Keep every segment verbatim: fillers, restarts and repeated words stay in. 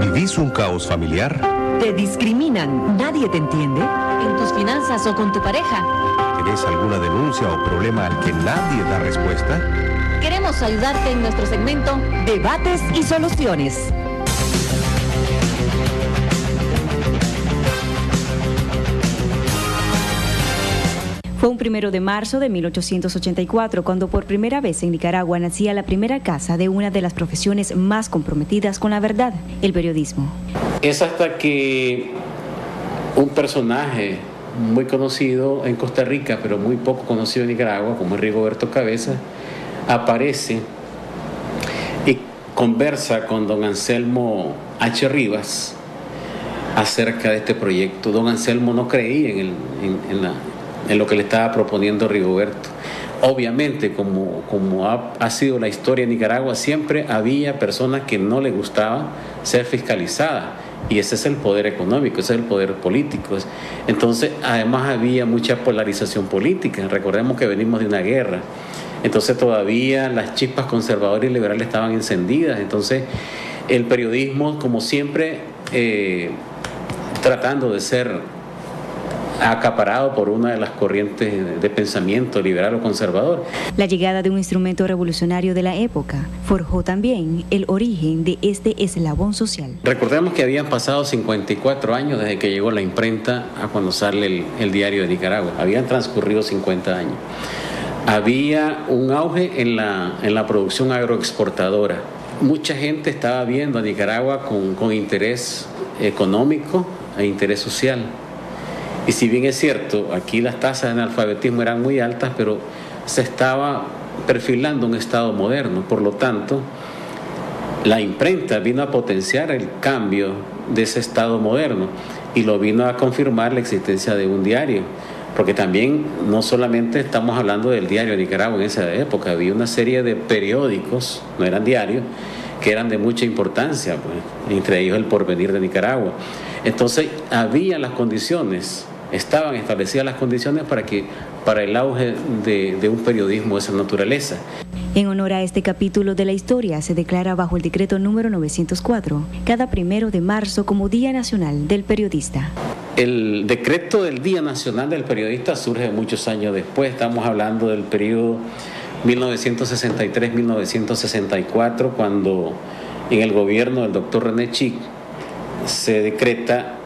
¿Vivís un caos familiar? ¿Te discriminan? ¿Nadie te entiende? ¿En tus finanzas o con tu pareja? ¿Tenés alguna denuncia o problema al que nadie da respuesta? Queremos ayudarte en nuestro segmento Debates y Soluciones. Fue un primero de marzo de mil ochocientos ochenta y cuatro cuando por primera vez en Nicaragua nacía la primera casa de una de las profesiones más comprometidas con la verdad, el periodismo. Es hasta que un personaje muy conocido en Costa Rica, pero muy poco conocido en Nicaragua, como es Rigoberto Cabezas, aparece y conversa con don Anselmo H. Rivas acerca de este proyecto. Don Anselmo no creía en, el, en, en la... en lo que le estaba proponiendo Rigoberto. Obviamente, como, como ha, ha sido la historia de Nicaragua, siempre había personas que no les gustaba ser fiscalizadas, y ese es el poder económico, ese es el poder político. Entonces, además había mucha polarización política. Recordemos que venimos de una guerra, entonces todavía las chispas conservadoras y liberales estaban encendidas. Entonces, el periodismo, como siempre, eh, tratando de ser acaparado por una de las corrientes de pensamiento liberal o conservador. La llegada de un instrumento revolucionario de la época forjó también el origen de este eslabón social. Recordemos que habían pasado cincuenta y cuatro años desde que llegó la imprenta a cuando sale el, el diario de Nicaragua. Habían transcurrido cincuenta años. Había un auge en la, en la producción agroexportadora. Mucha gente estaba viendo a Nicaragua con, con interés económico e interés social. Y si bien es cierto, aquí las tasas de analfabetismo eran muy altas, pero se estaba perfilando un Estado moderno. Por lo tanto, la imprenta vino a potenciar el cambio de ese Estado moderno y lo vino a confirmar la existencia de un diario. Porque también no solamente estamos hablando del diario de Nicaragua en esa época, había una serie de periódicos, no eran diarios, que eran de mucha importancia, pues, entre ellos El Porvenir de Nicaragua. Entonces, había las condiciones, estaban establecidas las condiciones para que para el auge de, de un periodismo de esa naturaleza. En honor a este capítulo de la historia, se declara bajo el decreto número novecientos cuatro, cada primero de marzo como Día Nacional del Periodista. El decreto del Día Nacional del Periodista surge muchos años después. Estamos hablando del periodo mil novecientos sesenta y tres a mil novecientos sesenta y cuatro, cuando en el gobierno del doctor René Chico se decreta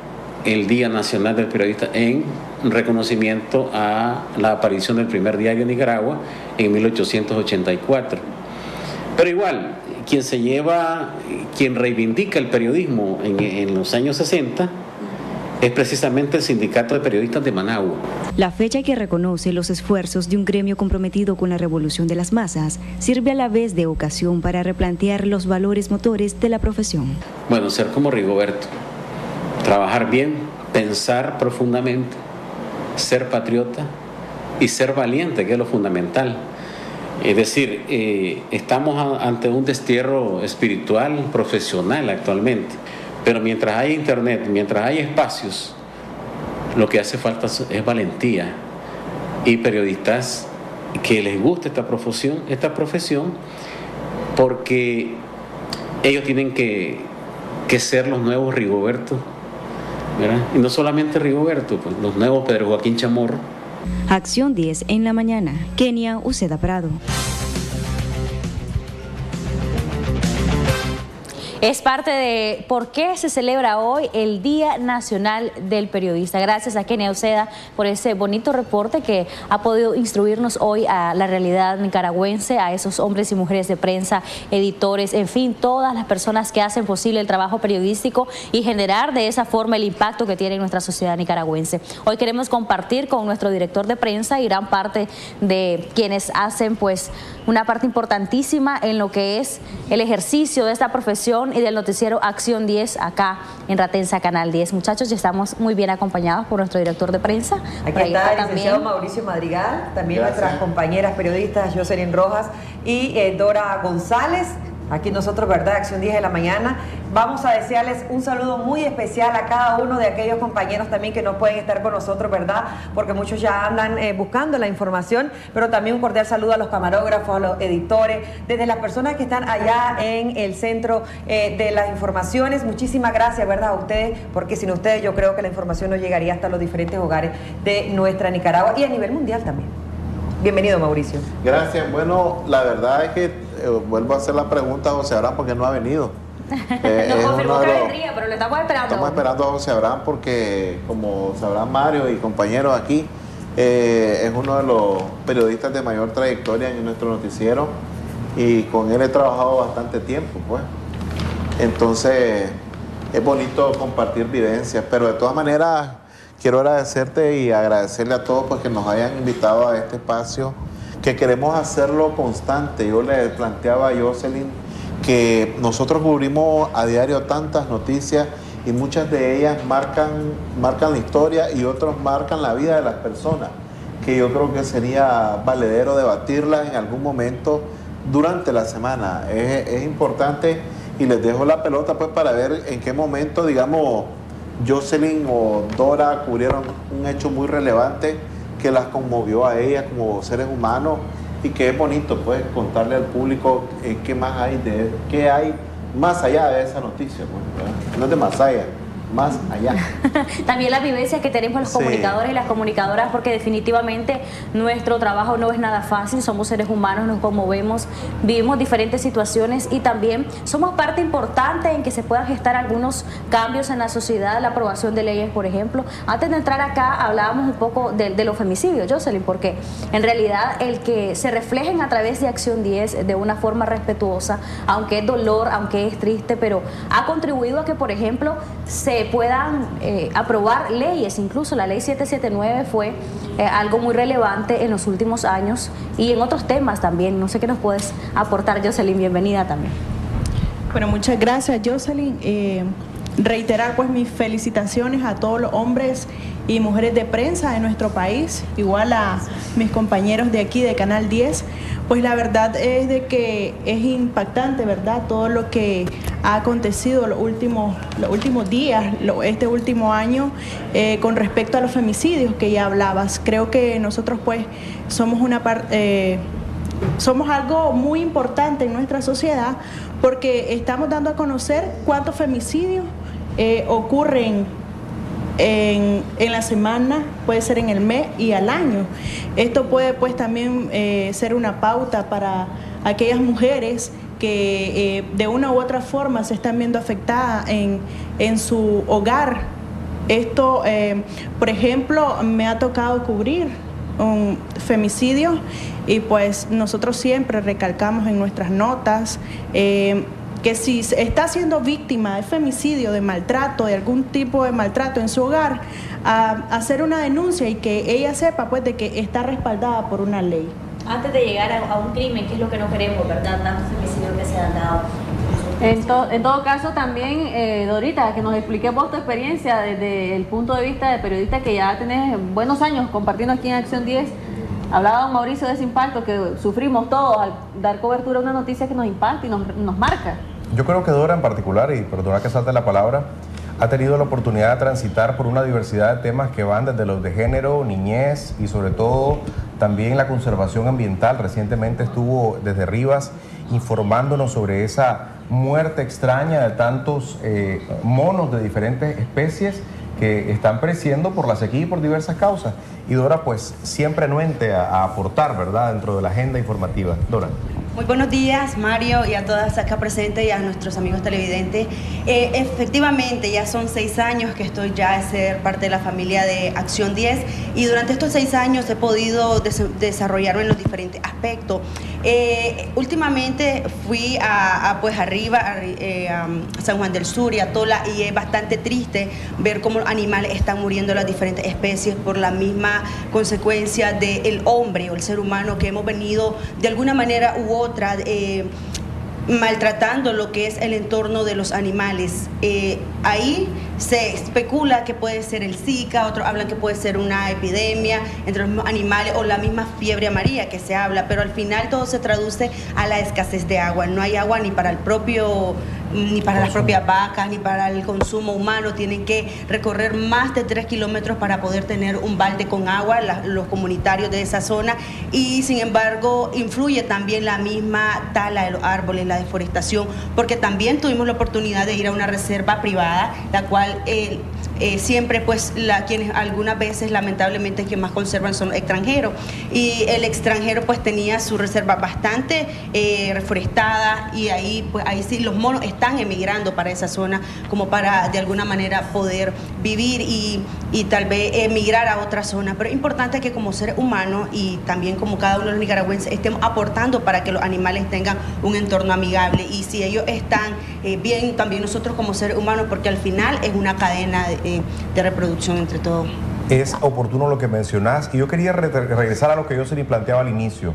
el Día Nacional del Periodista en reconocimiento a la aparición del primer diario de Nicaragua en mil ochocientos ochenta y cuatro. Pero igual, quien se lleva, quien reivindica el periodismo en, en los años sesenta, es precisamente el Sindicato de Periodistas de Managua. La fecha que reconoce los esfuerzos de un gremio comprometido con la revolución de las masas sirve a la vez de ocasión para replantear los valores motores de la profesión. Bueno, ser como Rigoberto, trabajar bien, pensar profundamente, ser patriota y ser valiente, que es lo fundamental. Es decir, eh, estamos ante un destierro espiritual, profesional actualmente. Pero mientras hay internet, mientras hay espacios, lo que hace falta es valentía y periodistas que les guste esta profesión, esta profesión, porque ellos tienen que, que ser los nuevos Rigoberto, ¿verdad? Y no solamente Rigoberto, pues, los nuevos Pedro Joaquín Chamorro. Acción diez en la mañana. Kenia Uceda Prado. Es parte de por qué se celebra hoy el Día Nacional del Periodista. Gracias a Kenia Uceda por ese bonito reporte que ha podido instruirnos hoy a la realidad nicaragüense, a esos hombres y mujeres de prensa, editores, en fin, todas las personas que hacen posible el trabajo periodístico y generar de esa forma el impacto que tiene en nuestra sociedad nicaragüense. Hoy queremos compartir con nuestro director de prensa y gran parte de quienes hacen, pues, una parte importantísima en lo que es el ejercicio de esta profesión y del noticiero Acción diez acá en Ratenza Canal diez. Muchachos, ya estamos muy bien acompañados por nuestro director de prensa. Aquí está el licenciado Mauricio Madrigal, también nuestras compañeras periodistas Jocelyn Rojas y eh, Dora González. Aquí nosotros, ¿verdad? Acción diez de la mañana. Vamos a desearles un saludo muy especial a cada uno de aquellos compañeros también que no pueden estar con nosotros, ¿verdad? Porque muchos ya andan eh, buscando la información, pero también un cordial saludo a los camarógrafos, a los editores, desde las personas que están allá en el centro eh, de las informaciones. Muchísimas gracias, ¿verdad? A ustedes, porque sin ustedes yo creo que la información no llegaría hasta los diferentes hogares de nuestra Nicaragua y a nivel mundial también. Bienvenido, Mauricio. Gracias. Bueno, la verdad es que Eh, vuelvo a hacer la pregunta a José Abraham porque no ha venido. Eh, Nos confirmó que vendría, pero le estamos esperando. Estamos esperando a José Abraham porque, como sabrán Mario y compañeros aquí, eh, es uno de los periodistas de mayor trayectoria en nuestro noticiero y con él he trabajado bastante tiempo, pues. Entonces, es bonito compartir vivencias, pero de todas maneras quiero agradecerte y agradecerle a todos pues, que nos hayan invitado a este espacio, que queremos hacerlo constante. Yo le planteaba a Jocelyn que nosotros cubrimos a diario tantas noticias y muchas de ellas marcan, marcan la historia y otros marcan la vida de las personas, que yo creo que sería valedero debatirlas en algún momento durante la semana. Es, es importante y les dejo la pelota pues para ver en qué momento, digamos, Jocelyn o Dora cubrieron un hecho muy relevante que las conmovió a ellas como seres humanos y que es bonito pues contarle al público eh, qué más hay de qué hay más allá de esa noticia, pues, no es de más allá, más allá. También las vivencias que tenemos los sí. comunicadores y las comunicadoras, porque definitivamente nuestro trabajo no es nada fácil, somos seres humanos, nos conmovemos, vivimos diferentes situaciones y también somos parte importante en que se puedan gestar algunos cambios en la sociedad, la aprobación de leyes, por ejemplo. Antes de entrar acá hablábamos un poco de, de los femicidios, Jocelyn, porque en realidad el que se reflejen a través de Acción diez de una forma respetuosa, aunque es dolor, aunque es triste, pero ha contribuido a que, por ejemplo, se puedan eh, aprobar leyes. Incluso la ley siete siete nueve fue eh, algo muy relevante en los últimos años y en otros temas también. No sé qué nos puedes aportar, Jocelyn, bienvenida también. Bueno, muchas gracias, Jocelyn. Eh, reiterar pues mis felicitaciones a todos los hombres y mujeres de prensa de nuestro país, igual a mis compañeros de aquí de Canal diez. Pues la verdad es de que es impactante, ¿verdad? Todo lo que ha acontecido los últimos, los últimos días, lo, este último año, eh, con respecto a los femicidios que ya hablabas. Creo que nosotros pues somos una parte... Eh, somos algo muy importante en nuestra sociedad porque estamos dando a conocer cuántos femicidios eh, ocurren En, en la semana, puede ser en el mes y al año. Esto puede pues también eh, ser una pauta para aquellas mujeres que eh, de una u otra forma se están viendo afectadas en, en su hogar. Esto, eh, por ejemplo, me ha tocado cubrir un femicidio y pues nosotros siempre recalcamos en nuestras notas eh, que si está siendo víctima de femicidio, de maltrato, de algún tipo de maltrato en su hogar, a hacer una denuncia y que ella sepa pues de que está respaldada por una ley. Antes de llegar a, a un crimen, que es lo que no queremos, ¿verdad? Tantos femicidios que se han dado. En, to, en todo caso también, eh, Dorita, que nos explique vos tu experiencia desde el punto de vista de periodista que ya tenés buenos años compartiendo aquí en Acción diez. Hablaba Mauricio de ese impacto que sufrimos todos al dar cobertura a una noticia que nos impacta y nos, nos marca. Yo creo que Dora en particular, y perdona que salte la palabra, ha tenido la oportunidad de transitar por una diversidad de temas que van desde los de género, niñez y sobre todo también la conservación ambiental. Recientemente estuvo desde Rivas informándonos sobre esa muerte extraña de tantos eh, monos de diferentes especies que están pereciendo por la sequía y por diversas causas. Y Dora pues siempre anuente a, a aportar, ¿verdad?, dentro de la agenda informativa. Dora. Muy buenos días, Mario, y a todas acá presentes y a nuestros amigos televidentes. Eh, efectivamente, ya son seis años que estoy ya a ser parte de la familia de Acción diez y durante estos seis años he podido des desarrollarme en los diferentes aspectos. Eh, últimamente fui a, a pues arriba, a, eh, a San Juan del Sur y a Tola, y es bastante triste ver cómo los animales están muriendo, las diferentes especies, por la misma consecuencia del hombre o el ser humano, que hemos venido de alguna manera u otra. Otra, eh, maltratando lo que es el entorno de los animales. Eh, ahí se especula que puede ser el Zika, otros hablan que puede ser una epidemia entre los animales o la misma fiebre amarilla que se habla, pero al final todo se traduce a la escasez de agua. No hay agua ni para el propio, ni para las propias vacas, ni para el consumo humano. Tienen que recorrer más de tres kilómetros para poder tener un balde con agua, la, los comunitarios de esa zona, y sin embargo influye también la misma tala de los árboles, la deforestación, porque también tuvimos la oportunidad de ir a una reserva privada, la cual eh, eh, siempre pues la, quienes algunas veces lamentablemente que más conservan son extranjeros, y el extranjero pues tenía su reserva bastante eh, reforestada, y ahí pues ahí sí los monos están están emigrando para esa zona como para de alguna manera poder vivir y, y tal vez emigrar a otra zona. Pero es importante que como ser humano y también como cada uno de los nicaragüenses estemos aportando para que los animales tengan un entorno amigable, y si ellos están eh, bien, también nosotros como seres humanos, porque al final es una cadena de, de reproducción entre todos. Es oportuno lo que mencionás, y yo quería re regresar a lo que Jocelyn planteaba al inicio.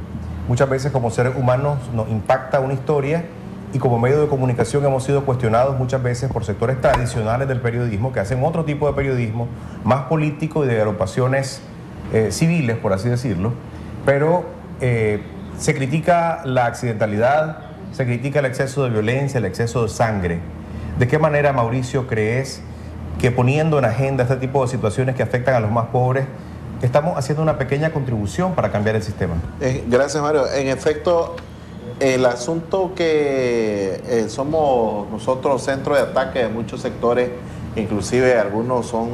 Muchas veces como seres humanos nos impacta una historia, y como medio de comunicación hemos sido cuestionados muchas veces por sectores tradicionales del periodismo, que hacen otro tipo de periodismo, más político y de agrupaciones eh, civiles, por así decirlo. Pero eh, se critica la accidentalidad, se critica el exceso de violencia, el exceso de sangre. ¿De qué manera, Mauricio, crees que poniendo en agenda este tipo de situaciones que afectan a los más pobres, estamos haciendo una pequeña contribución para cambiar el sistema? Eh, gracias, Mario. En efecto, el asunto que eh, somos nosotros centro de ataque de muchos sectores, inclusive algunos son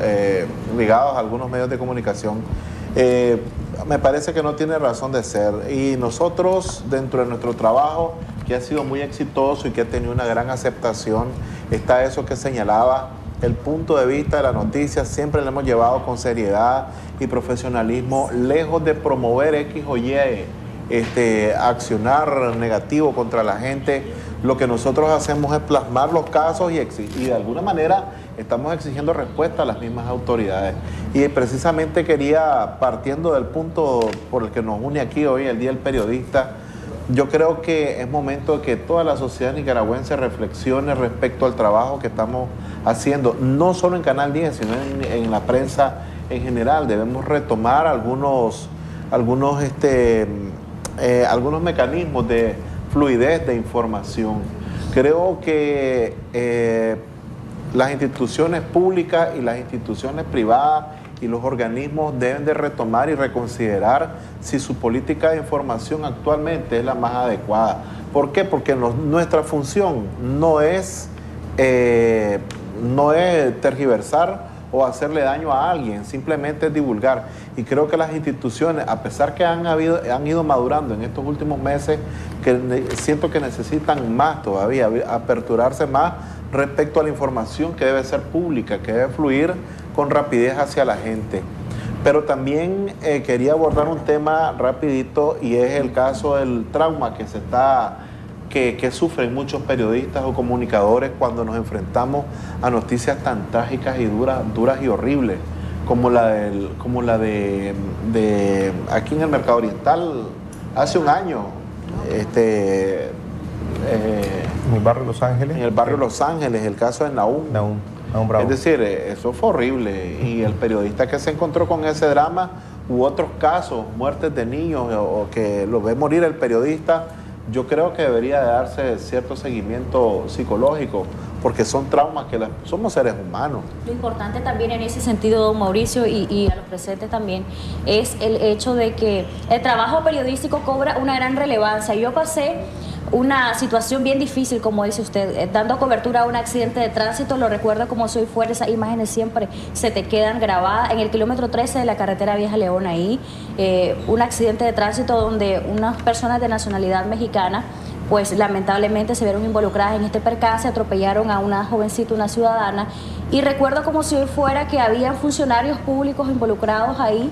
eh, ligados a algunos medios de comunicación, eh, me parece que no tiene razón de ser. Y nosotros, dentro de nuestro trabajo, que ha sido muy exitoso y que ha tenido una gran aceptación, está eso que señalaba, el punto de vista de la noticia siempre lo hemos llevado con seriedad y profesionalismo, lejos de promover X o Y. Este, accionar negativo contra la gente, lo que nosotros hacemos es plasmar los casos y, y de alguna manera estamos exigiendo respuesta a las mismas autoridades. Y precisamente quería, partiendo del punto por el que nos une aquí hoy, el Día del Periodista, yo creo que es momento de que toda la sociedad nicaragüense reflexione respecto al trabajo que estamos haciendo, no solo en Canal diez, sino en, en la prensa en general. Debemos retomar algunos, algunos este, Eh, algunos mecanismos de fluidez de información. Creo que eh, las instituciones públicas y las instituciones privadas y los organismos deben de retomar y reconsiderar si su política de información actualmente es la más adecuada. ¿Por qué? Porque no, nuestra función no es, eh, no es tergiversar o hacerle daño a alguien, simplemente es divulgar. Y creo que las instituciones, a pesar que han, habido, han ido madurando en estos últimos meses, que siento que necesitan más todavía, aperturarse más respecto a la información que debe ser pública, que debe fluir con rapidez hacia la gente. Pero también eh, quería abordar un tema rapidito, y es el caso del trauma que se está... Que, que sufren muchos periodistas o comunicadores cuando nos enfrentamos a noticias tan trágicas y duras, duras y horribles, como la, del, como la de, de aquí en el Mercado Oriental hace un año, este, eh, en el barrio Los Ángeles. En el barrio Los Ángeles, el caso de Naúm. Naúm, Naúm Bravo. Es decir, eso fue horrible, y el periodista que se encontró con ese drama, u otros casos, muertes de niños, o, o que lo ve morir el periodista. Yo creo que debería de darse cierto seguimiento psicológico, porque son traumas que la, somos seres humanos. Lo importante también en ese sentido, don Mauricio, y, y a los presentes también, es el hecho de que el trabajo periodístico cobra una gran relevancia. Yo pasé una situación bien difícil, como dice usted, dando cobertura a un accidente de tránsito, lo recuerdo como soy fuerte, esas imágenes siempre se te quedan grabadas, en el kilómetro trece de la carretera Vieja León, ahí, eh, un accidente de tránsito donde unas personas de nacionalidad mexicana, pues lamentablemente se vieron involucradas en este percance, atropellaron a una jovencita, una ciudadana, y recuerdo como si hoy fuera que había funcionarios públicos involucrados ahí,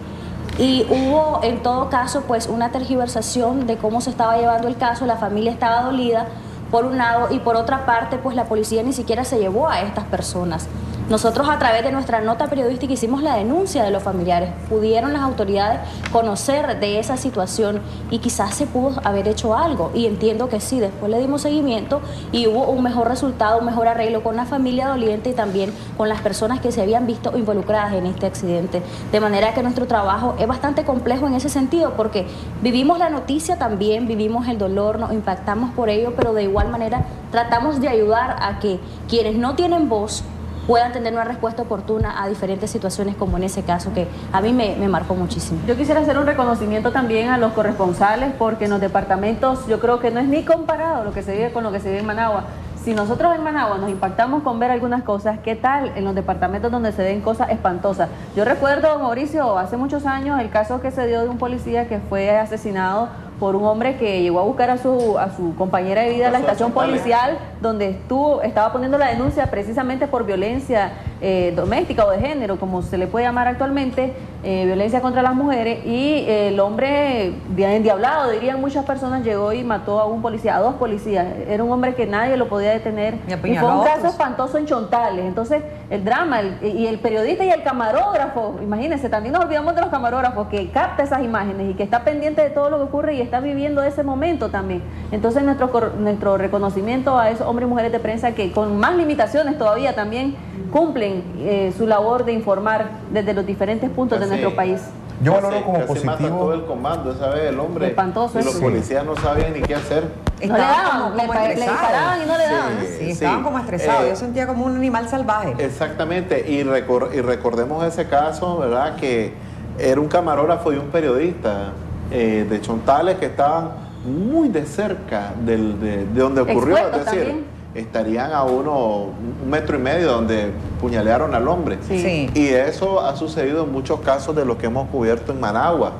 y hubo en todo caso pues una tergiversación de cómo se estaba llevando el caso. La familia estaba dolida por un lado, y por otra parte pues la policía ni siquiera se llevó a estas personas. Nosotros, a través de nuestra nota periodística, hicimos la denuncia de los familiares. Pudieron las autoridades conocer de esa situación y quizás se pudo haber hecho algo. Y entiendo que sí, después le dimos seguimiento y hubo un mejor resultado, un mejor arreglo con la familia doliente y también con las personas que se habían visto involucradas en este accidente. De manera que nuestro trabajo es bastante complejo en ese sentido, porque vivimos la noticia también, vivimos el dolor, nos impactamos por ello, pero de igual manera tratamos de ayudar a que quienes no tienen voz puedan tener una respuesta oportuna a diferentes situaciones, como en ese caso que a mí me, me marcó muchísimo. Yo quisiera hacer un reconocimiento también a los corresponsales, porque en los departamentos yo creo que no es ni comparado lo que se vive con lo que se vive en Managua. Si nosotros en Managua nos impactamos con ver algunas cosas, ¿qué tal en los departamentos donde se ven cosas espantosas? Yo recuerdo, Mauricio, hace muchos años el caso que se dio de un policía que fue asesinado por un hombre que llegó a buscar a su, a su compañera de vida a la estación policial, donde estuvo, estaba poniendo la denuncia precisamente por violencia eh, doméstica o de género, como se le puede llamar actualmente, eh, violencia contra las mujeres, y eh, el hombre, endiablado, dirían muchas personas, llegó y mató a un policía, a dos policías. Era un hombre que nadie lo podía detener, y, y fue un caso espantoso en Chontales. Entonces, el drama, el, y el periodista y el camarógrafo, imagínense, también nos olvidamos de los camarógrafos, que capta esas imágenes y que está pendiente de todo lo que ocurre y está viviendo ese momento también. Entonces nuestro, nuestro reconocimiento a esos hombres y mujeres de prensa que con más limitaciones todavía también cumplen eh, su labor de informar desde los diferentes puntos casi, de nuestro país. Yo casi, valoro como positivo. Mata todo el comando, esa vez el hombre. Espantoso. Y los policías no sabían ni qué hacer. No estaban le daban, como, como le, le disparaban y no le daban. Sí, sí, estaban sí. como estresados, eh, yo sentía como un animal salvaje. Exactamente, y, recor y recordemos ese caso, ¿verdad? Que era un camarógrafo y un periodista Eh, de Chontales que estaban muy de cerca del, de, de donde ocurrió, expuesto, es decir, también estarían a uno, un metro y medio donde puñalearon al hombre. Sí. Y eso ha sucedido en muchos casos de los que hemos cubierto en Managua.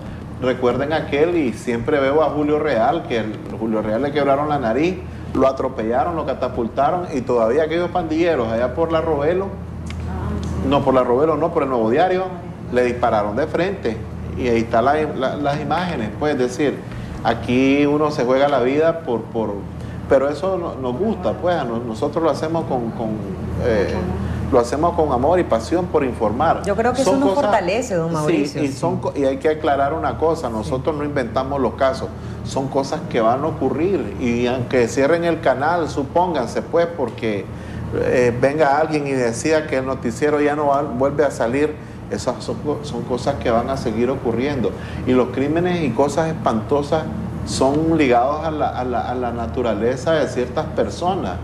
Recuerden aquel, y siempre veo a Julio Real, que el, Julio Real le quebraron la nariz, lo atropellaron, lo catapultaron, y todavía aquellos pandilleros allá por la Robelo, ah, sí. no por la Robelo, no, por el Nuevo Diario, le dispararon de frente. Y ahí están la, la, las imágenes, pues, es decir, aquí uno se juega la vida por... por pero eso no, nos gusta, pues, nosotros lo hacemos con, con eh, lo hacemos con amor y pasión por informar. Yo creo que son eso nos cosas, fortalece, don Mauricio. Sí, y, son, y hay que aclarar una cosa, nosotros sí. no inventamos los casos, son cosas que van a ocurrir, y aunque cierren el canal, supónganse, pues, porque eh, venga alguien y decida que el noticiero ya no va, vuelve a salir. Esas son, son cosas que van a seguir ocurriendo, y los crímenes y cosas espantosas son ligados a la, a la, a la naturaleza de ciertas personas,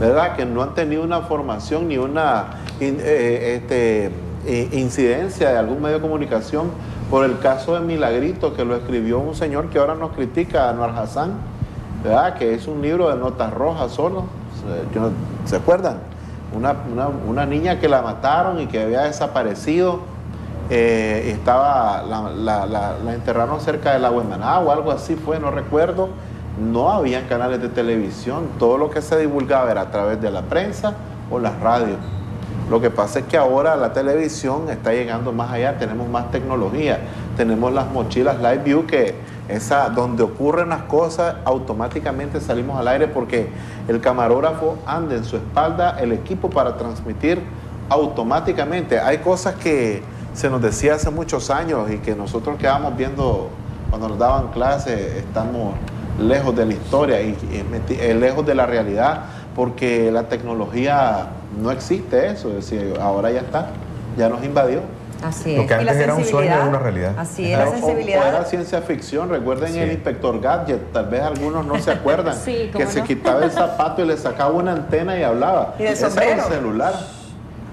¿verdad? Que no han tenido una formación ni una in, eh, este, eh, incidencia de algún medio de comunicación. Por el caso de Milagrito, que lo escribió un señor que ahora nos critica, Anuar Hassan, ¿verdad? Que es un libro de notas rojas solo, ¿se acuerdan? Una, una, una niña que la mataron y que había desaparecido, eh, estaba, la, la, la, la enterraron cerca del agua de Managua, algo así fue, no recuerdo. No había canales de televisión, todo lo que se divulgaba era a través de la prensa o las radios. Lo que pasa es que ahora la televisión está llegando más allá, tenemos más tecnología, tenemos las mochilas Live View, que esa, donde ocurren las cosas, automáticamente salimos al aire, porque el camarógrafo anda en su espalda el equipo para transmitir automáticamente. Hay cosas que se nos decía hace muchos años y que nosotros quedábamos viendo cuando nos daban clases, estamos lejos de la historia y, y lejos de la realidad, porque la tecnología no existe eso, es decir, ahora ya está, ya nos invadió. Así es. Lo que antes era un sueño era una realidad. Así es, la sensibilidad. O era ciencia ficción, recuerden sí. el Inspector Gadget, tal vez algunos no se acuerdan, sí, que no? se quitaba el zapato y le sacaba una antena y hablaba. Y el Ese sombrero. Era un celular.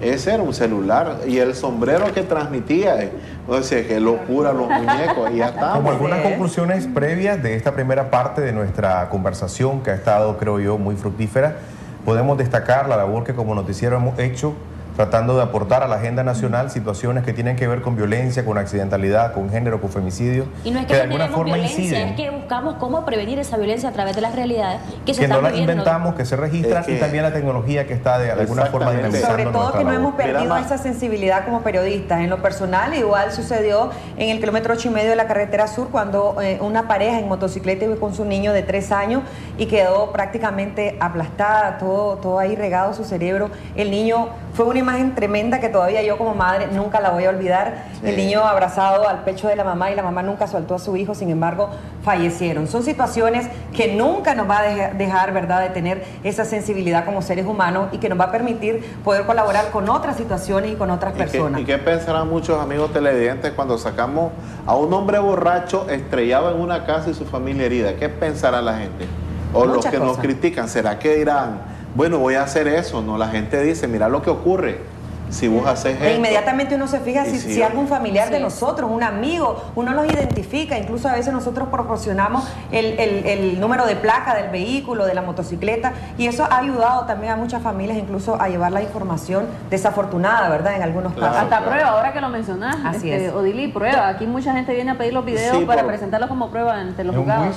Ese era un celular. Y el sombrero que transmitía. O sea, qué locura los muñecos. Y ya estábamos. Como algunas conclusiones previas de esta primera parte de nuestra conversación, que ha estado, creo yo, muy fructífera, podemos destacar la labor que como noticiero hemos hecho tratando de aportar a la agenda nacional situaciones que tienen que ver con violencia, con accidentalidad, con género, con femicidio. Y no es que, que de alguna forma inciden. Es que buscamos cómo prevenir esa violencia a través de las realidades que se están viviendo. Que no las inventamos, que se registran, es que, y también la tecnología que está de alguna forma dinamizando. Sobre todo que no labor. hemos perdido Mira, esa sensibilidad como periodistas. En lo personal, igual sucedió en el kilómetro ocho y medio de la carretera sur, cuando eh, una pareja en motocicleta iba con su niño de tres años y quedó prácticamente aplastada, todo, todo ahí regado su cerebro. El niño, fue una imagen tremenda que todavía yo como madre nunca la voy a olvidar. Sí. El niño abrazado al pecho de la mamá y la mamá nunca soltó a su hijo, sin embargo fallecieron. Son situaciones que nunca nos va a dejar, ¿verdad?, de tener esa sensibilidad como seres humanos y que nos va a permitir poder colaborar con otras situaciones y con otras personas. ¿Y qué, y qué pensarán muchos amigos televidentes cuando sacamos a un hombre borracho estrellado en una casa y su familia herida? ¿Qué pensará la gente? O Muchas los que cosas. Nos critican, ¿será que dirán, bueno, voy a hacer eso? No, la gente dice, mira lo que ocurre si vos haces eso. E inmediatamente uno se fija si, sí, si algún familiar, sí, de nosotros, un amigo, uno los identifica. Incluso a veces nosotros proporcionamos el, el, el número de placa del vehículo, de la motocicleta, y eso ha ayudado también a muchas familias incluso a llevar la información desafortunada, ¿verdad?, en algunos casos. Claro, hasta claro. prueba, ahora que lo mencionás, Así este, es. Odilí, prueba. Aquí mucha gente viene a pedir los videos, sí, para por... presentarlos como prueba ante los juzgados.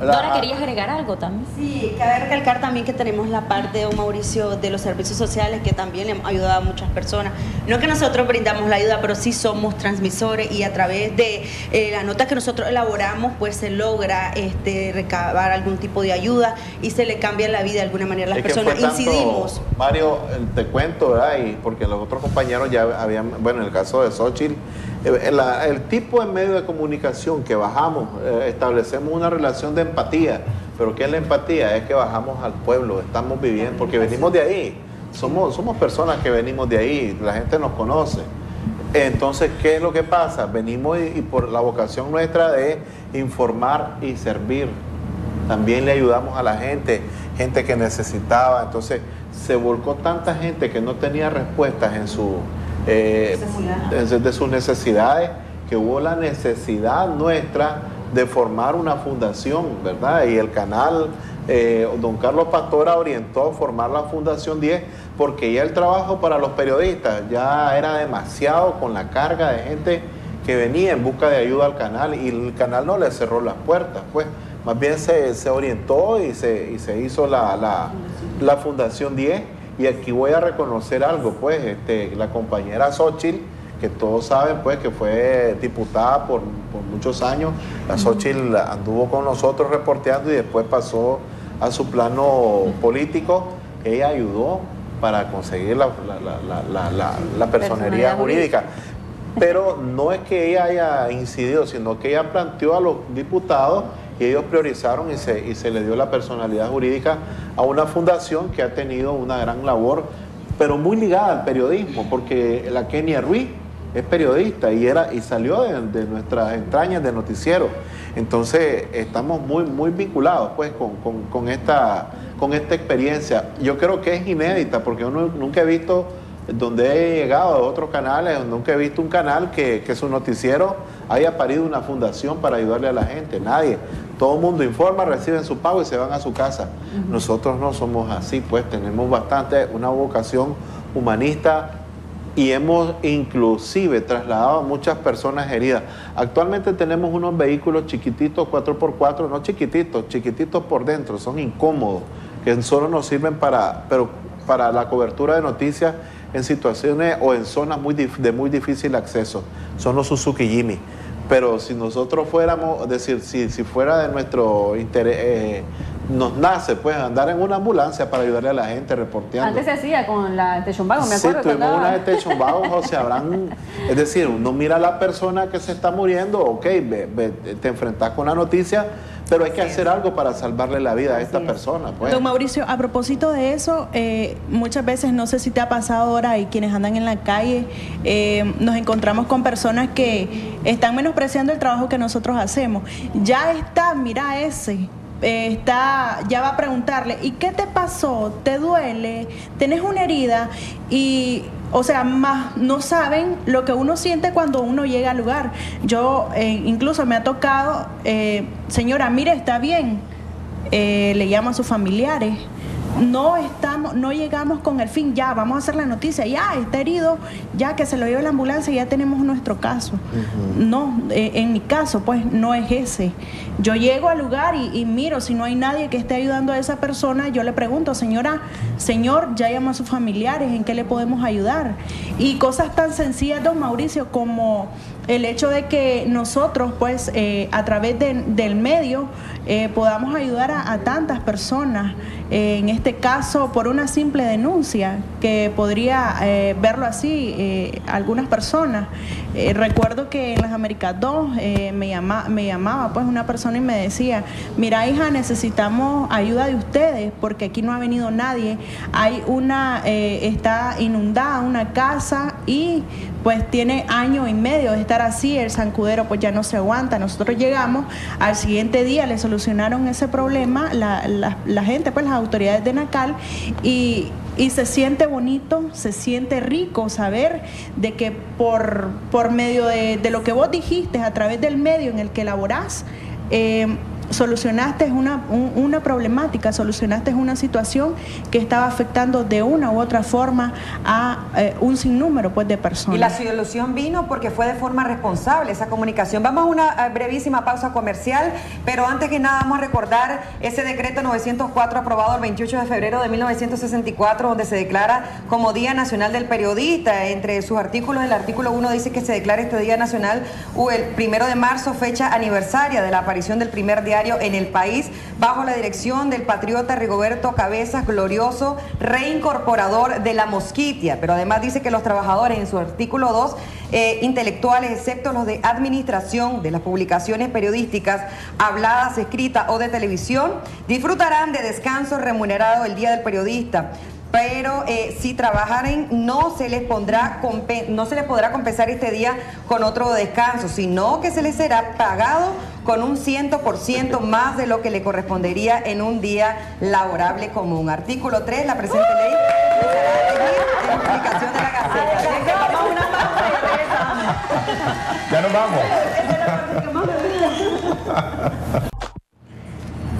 Dora, ¿querías agregar algo también? Sí, cabe recalcar también que tenemos la parte de Mauricio de los servicios sociales, que también le ha ayudado a muchas personas. No que nosotros brindamos la ayuda, pero sí somos transmisores, y a través de eh, las notas que nosotros elaboramos, pues se logra este, recabar algún tipo de ayuda y se le cambia la vida de alguna manera a las personas. Incidimos. Mario, te cuento, ¿verdad? Y porque los otros compañeros ya habían, bueno, en el caso de Xochitl, El, el tipo de medio de comunicación que bajamos, eh, establecemos una relación de empatía. ¿Pero qué es la empatía? Es que bajamos al pueblo, estamos viviendo, porque venimos de ahí, somos, somos personas que venimos de ahí, la gente nos conoce. Entonces, ¿qué es lo que pasa? Venimos y, y por la vocación nuestra de informar y servir, también le ayudamos a la gente, gente que necesitaba. Entonces, se volcó tanta gente que no tenía respuestas en su... Eh, de sus necesidades, que hubo la necesidad nuestra de formar una fundación, ¿verdad? Y el canal, eh, don Carlos Pastora orientó a formar la Fundación diez, porque ya el trabajo para los periodistas ya era demasiado con la carga de gente que venía en busca de ayuda al canal, y el canal no le cerró las puertas, pues más bien se, se orientó y se, y se hizo la, la, la Fundación diez. Y aquí voy a reconocer algo, pues, este, la compañera Xochitl, que todos saben, pues, que fue diputada por, por muchos años. La Xochitl anduvo con nosotros reporteando y después pasó a su plano político. Ella ayudó para conseguir la, la, la, la, la, la personería jurídica. Pero no es que ella haya incidido, sino que ella planteó a los diputados y ellos priorizaron y se, y se le dio la personalidad jurídica a una fundación que ha tenido una gran labor, pero muy ligada al periodismo, porque la Kenia Ruiz es periodista y, era, y salió de, de nuestras entrañas de noticiero. Entonces estamos muy, muy vinculados, pues, con, con, con, esta, con esta experiencia. Yo creo que es inédita, porque yo no, nunca he visto... donde he llegado a otros canales, nunca he visto un canal que, que su noticiero haya parido una fundación para ayudarle a la gente. Nadie, todo el mundo informa, reciben su pago y se van a su casa. Uh-huh. Nosotros no somos así, pues tenemos bastante una vocación humanista y hemos inclusive trasladado a muchas personas heridas. Actualmente tenemos unos vehículos chiquititos, cuatro por cuatro, no chiquititos, chiquititos por dentro, son incómodos, que solo nos sirven para, pero para la cobertura de noticias en situaciones o en zonas muy de muy difícil acceso. Son los Suzuki Jimny. Pero si nosotros fuéramos, decir, si, si fuera de nuestro interés, eh, nos nace, pues, andar en una ambulancia para ayudarle a la gente reporteando. Antes se hacía con la de Chombago, me acuerdo. Sí, tuvimos que una de Techombago, José Abraham. Es decir, uno mira a la persona que se está muriendo, ok, ve, ve, te enfrentas con la noticia, pero hay que hacer algo para salvarle la vida a esta persona, pues. Don Mauricio, a propósito de eso, eh, muchas veces, no sé si te ha pasado ahora, y quienes andan en la calle, eh, nos encontramos con personas que están menospreciando el trabajo que nosotros hacemos. Ya está, mira ese... Está, ya va a preguntarle, ¿y qué te pasó? ¿Te duele? ¿Tenés una herida? Y, o sea, más no saben lo que uno siente cuando uno llega al lugar. Yo, eh, incluso me ha tocado, eh, señora, mire, está bien, eh, le llamo a sus familiares. No estamos, no llegamos con el fin, ya, vamos a hacer la noticia, ya, está herido, ya que se lo lleve la ambulancia, ya tenemos nuestro caso. Uh-huh. No, eh, en mi caso, pues, no es ese. Yo llego al lugar y, y miro, si no hay nadie que esté ayudando a esa persona, yo le pregunto, señora, señor, ya llamó a sus familiares, ¿en qué le podemos ayudar? Y cosas tan sencillas, don Mauricio, como... el hecho de que nosotros, pues, eh, a través de, del medio, eh, podamos ayudar a, a tantas personas, eh, en este caso por una simple denuncia, que podría eh, verlo así eh, algunas personas. Eh, recuerdo que en las Américas dos eh, me, llama, me llamaba pues una persona y me decía: mira, hija, necesitamos ayuda de ustedes porque aquí no ha venido nadie, hay una, eh, está inundada una casa y pues tiene año y medio de estar así, el zancudero pues ya no se aguanta. Nosotros llegamos, al siguiente día le solucionaron ese problema, la, la, la gente, pues las autoridades de NACAL, y, y se siente bonito, se siente rico saber de que por, por medio de, de lo que vos dijiste, a través del medio en el que laborás, eh, solucionaste una, un, una problemática, solucionaste una situación que estaba afectando de una u otra forma a eh, un sinnúmero pues de personas. Y la solución vino porque fue de forma responsable esa comunicación. Vamos a una brevísima pausa comercial, pero antes que nada vamos a recordar ese decreto novecientos cuatro aprobado el veintiocho de febrero de mil novecientos sesenta y cuatro, donde se declara como Día Nacional del Periodista. Entre sus artículos, el artículo uno dice que se declara este Día Nacional o el primero de marzo, fecha aniversaria de la aparición del primer día en el país, bajo la dirección del patriota Rigoberto Cabezas, glorioso reincorporador de la Mosquitia. Pero además dice que los trabajadores, en su artículo dos, eh, intelectuales, excepto los de administración de las publicaciones periodísticas habladas, escritas o de televisión, disfrutarán de descanso remunerado el Día del Periodista. Pero eh, si trabajaren, no se les pondrá no se les podrá compensar este día con otro descanso, sino que se les será pagado con un ciento por ciento más de lo que le correspondería en un día laborable común. Artículo tres, la presente ley será en publicación de la Gaceta. Vamos a una pausa y regresamos. Ya nos vamos.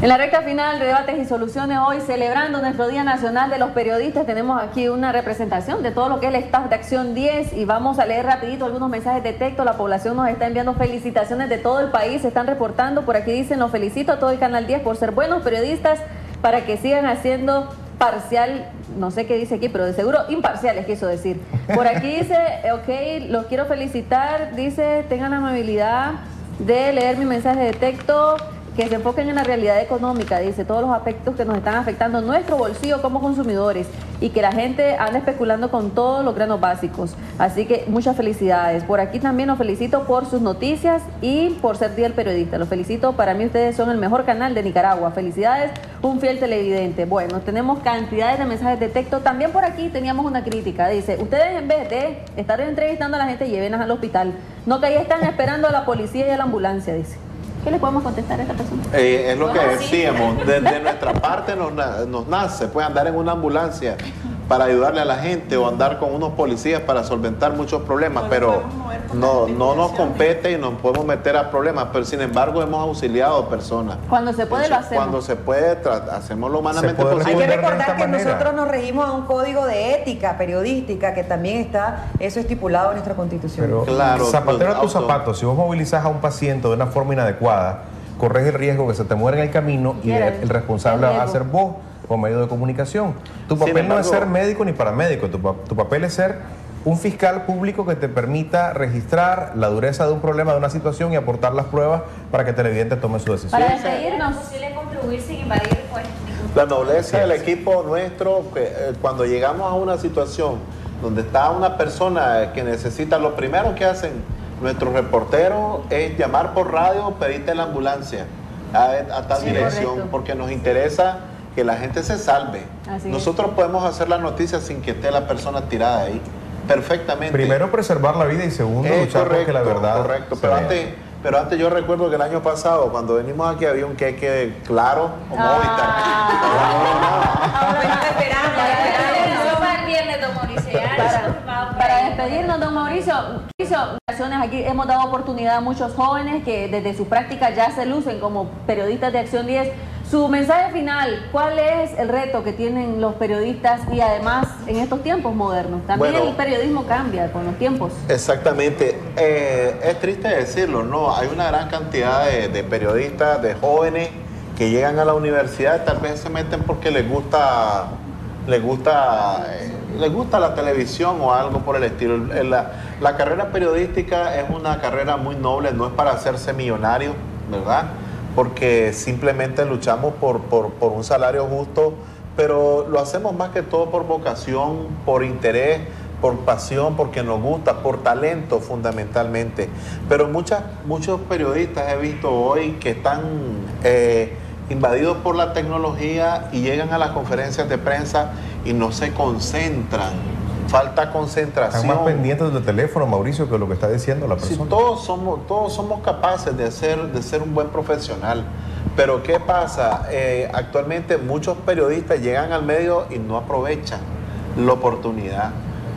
En la recta final de Debates y Soluciones, hoy celebrando nuestro Día Nacional de los Periodistas, tenemos aquí una representación de todo lo que es el staff de Acción diez y vamos a leer rapidito algunos mensajes de texto. La población nos está enviando felicitaciones de todo el país, se están reportando, por aquí dicen: los felicito a todo el Canal diez por ser buenos periodistas, para que sigan haciendo parcial, no sé qué dice aquí, pero de seguro imparciales quiso decir. Por aquí dice, ok, los quiero felicitar, dice, tengan la amabilidad de leer mi mensaje de texto, que se enfoquen en la realidad económica, dice, todos los aspectos que nos están afectando nuestro bolsillo como consumidores y que la gente anda especulando con todos los granos básicos. Así que muchas felicidades. Por aquí también los felicito por sus noticias y por ser Día del Periodista. Los felicito, para mí ustedes son el mejor canal de Nicaragua. Felicidades, un fiel televidente. Bueno, tenemos cantidades de mensajes de texto. También por aquí teníamos una crítica, dice, ustedes en vez de estar entrevistando a la gente, llévenlas al hospital. No, que ahí están esperando a la policía y a la ambulancia, dice. ¿Qué le podemos contestar a esta persona? Eh, es lo que decíamos, desde nuestra parte nos, nos nace, pues andar en una ambulancia para ayudarle a la gente o andar con unos policías para solventar muchos problemas, pero no, no nos compete y nos podemos meter a problemas, pero sin embargo hemos auxiliado personas. Cuando se puede, Entonces, lo hacemos. Cuando se puede, hacemos lo humanamente posible. Hay que recordar que manera. nosotros nos regimos a un código de ética periodística que también está eso estipulado en nuestra Constitución. Pero, claro, zapatero a tus zapatos, si vos movilizás a un paciente de una forma inadecuada, corres el riesgo que se te muera en el camino y el, el responsable va a ser vos, como medio de comunicación. Tu papel embargo, no es ser médico ni paramédico, tu, tu papel es ser un fiscal público que te permita registrar la dureza de un problema, de una situación y aportar las pruebas para que el televidente tome su decisión. Para despedirnos, posible contribuir sin invadir pues. La nobleza del equipo nuestro, que, eh, cuando llegamos a una situación donde está una persona que necesita, lo primero que hacen nuestros reporteros es llamar por radio, pedirte la ambulancia a, a tal sí, dirección, correcto. porque nos interesa que la gente se salve. Así Nosotros es. podemos hacer las noticias sin que esté la persona tirada ahí, perfectamente. Primero preservar la vida y segundo es luchar correcto, porque la verdad... Correcto, pero antes, pero antes yo recuerdo que el año pasado, cuando venimos aquí, había un queque claro o ah, Movistar. Ah, bueno, esperamos. Para, para despedirnos, don Mauricio, aquí hemos dado oportunidad a muchos jóvenes que desde su práctica ya se lucen como periodistas de Acción diez. Su mensaje final, ¿cuál es el reto que tienen los periodistas y además en estos tiempos modernos? También bueno, el periodismo cambia con los tiempos. Exactamente. Eh, es triste decirlo, ¿no? Hay una gran cantidad de, de periodistas, de jóvenes que llegan a la universidad y tal vez se meten porque les gusta, les gusta eh, les gusta la televisión o algo por el estilo. La, la carrera periodística es una carrera muy noble, no es para hacerse millonario, ¿verdad? Porque simplemente luchamos por, por, por un salario justo, pero lo hacemos más que todo por vocación, por interés, por pasión, porque nos gusta, por talento fundamentalmente. Pero muchas, muchos periodistas he visto hoy que están eh, invadidos por la tecnología y llegan a las conferencias de prensa y no se concentran. Falta concentración. Están más pendientes del teléfono, Mauricio, que lo que está diciendo la persona. Sí, todos somos, todos somos capaces de ser, de ser un buen profesional. Pero ¿qué pasa? Eh, actualmente muchos periodistas llegan al medio y no aprovechan la oportunidad.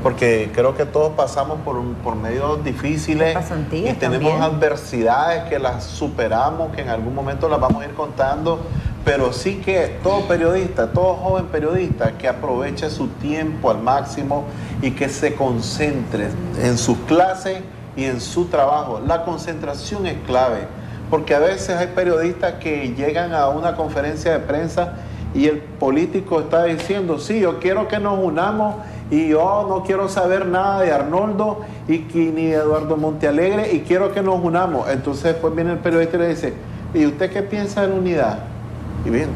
Porque creo que todos pasamos por, un, por medios difíciles y tenemos también adversidades que las superamos, que en algún momento las vamos a ir contando, pero sí que todo periodista, todo joven periodista que aproveche su tiempo al máximo y que se concentre en sus clases y en su trabajo. La concentración es clave, porque a veces hay periodistas que llegan a una conferencia de prensa y el político está diciendo, sí, yo quiero que nos unamos y yo no quiero saber nada de Arnoldo y ni de Eduardo Montealegre y quiero que nos unamos. Entonces después viene el periodista y le dice, ¿y usted qué piensa en unidad? Y bien,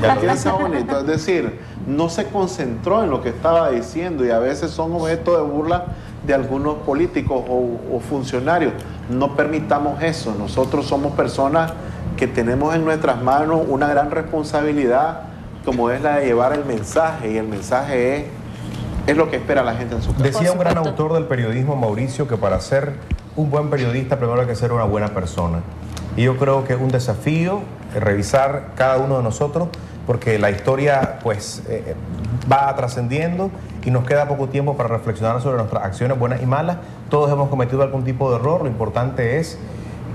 ya piensa bonito. Es decir, no se concentró en lo que estaba diciendo y a veces son objeto de burla de algunos políticos o, o funcionarios. No permitamos eso. Nosotros somos personas que tenemos en nuestras manos una gran responsabilidad, como es la de llevar el mensaje, y el mensaje es Es lo que espera la gente en su casa. Decía un gran autor del periodismo, Mauricio, que para ser un buen periodista primero hay que ser una buena persona. Y yo creo que es un desafío revisar cada uno de nosotros, porque la historia pues eh, va trascendiendo y nos queda poco tiempo para reflexionar sobre nuestras acciones buenas y malas. Todos hemos cometido algún tipo de error. Lo importante es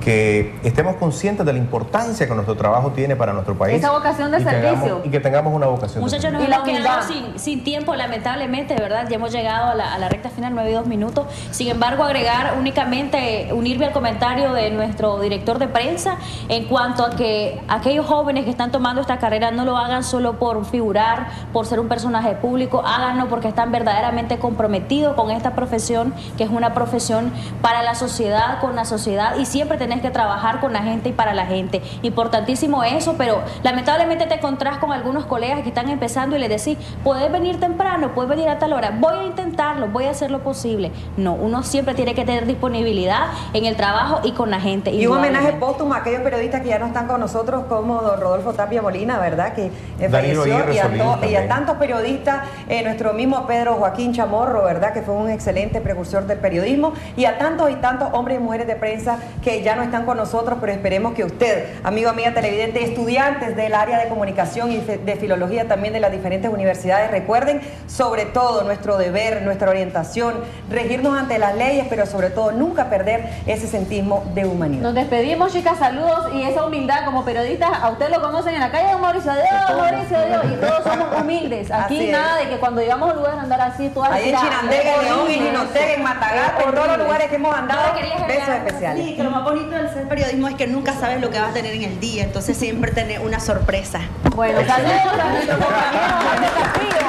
que estemos conscientes de la importancia que nuestro trabajo tiene para nuestro país. Esa vocación de y servicio. Tengamos, y que tengamos una vocación. Muchachos, nos hemos quedado sin, sin tiempo, lamentablemente, ¿verdad? Ya hemos llegado a la, a la recta final, nueve y dos minutos. Sin embargo, agregar únicamente, unirme al comentario de nuestro director de prensa en cuanto a que aquellos jóvenes que están tomando esta carrera no lo hagan solo por figurar, por ser un personaje público, háganlo porque están verdaderamente comprometidos con esta profesión, que es una profesión para la sociedad, con la sociedad, y siempre tenemos que trabajar con la gente y para la gente. Importantísimo eso, pero lamentablemente te encontrás con algunos colegas que están empezando y les decís, podés venir temprano, puedes venir a tal hora, voy a intentarlo, voy a hacer lo posible. No, uno siempre tiene que tener disponibilidad en el trabajo y con la gente. Y un homenaje póstumo a aquellos periodistas que ya no están con nosotros, como don Rodolfo Tapia Molina, ¿verdad? Que falleció, y, a y a tantos periodistas, eh, nuestro mismo Pedro Joaquín Chamorro, ¿verdad? Que fue un excelente precursor del periodismo, y a tantos y tantos hombres y mujeres de prensa que ya no están con nosotros, pero esperemos que usted, amigo, amiga televidente, estudiantes del área de comunicación y de filología también de las diferentes universidades, recuerden sobre todo nuestro deber, nuestra orientación, regirnos ante las leyes, pero sobre todo nunca perder ese sentismo de humanidad. Nos despedimos, chicas, saludos y esa humildad como periodistas, a usted lo conocen en la calle, don Mauricio, adiós, Mauricio, adiós, y todos somos humildes, aquí nada de que cuando llegamos a lugares andar así, todas ahí en Chinandega, en León, en Ginotega, en Matagalpa, en todos los lugares que hemos andado, besos especiales. Sí, que lo más bonito del ser periodismo es que nunca sabes lo que vas a tener en el día, entonces siempre tener una sorpresa. Bueno, saludos a nuestro compañero José Castillo,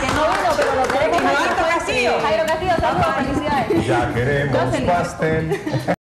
que no vino, pero lo tenemos. Jairo Castillo, saludos, felicidades. Ya queremos pastel.